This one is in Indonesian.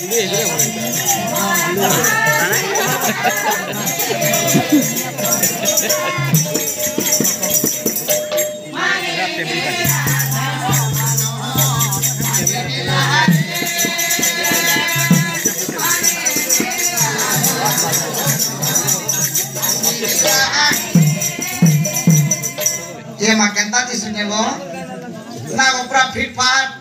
Ye makan tadi sunyi lo, nak operasi pad.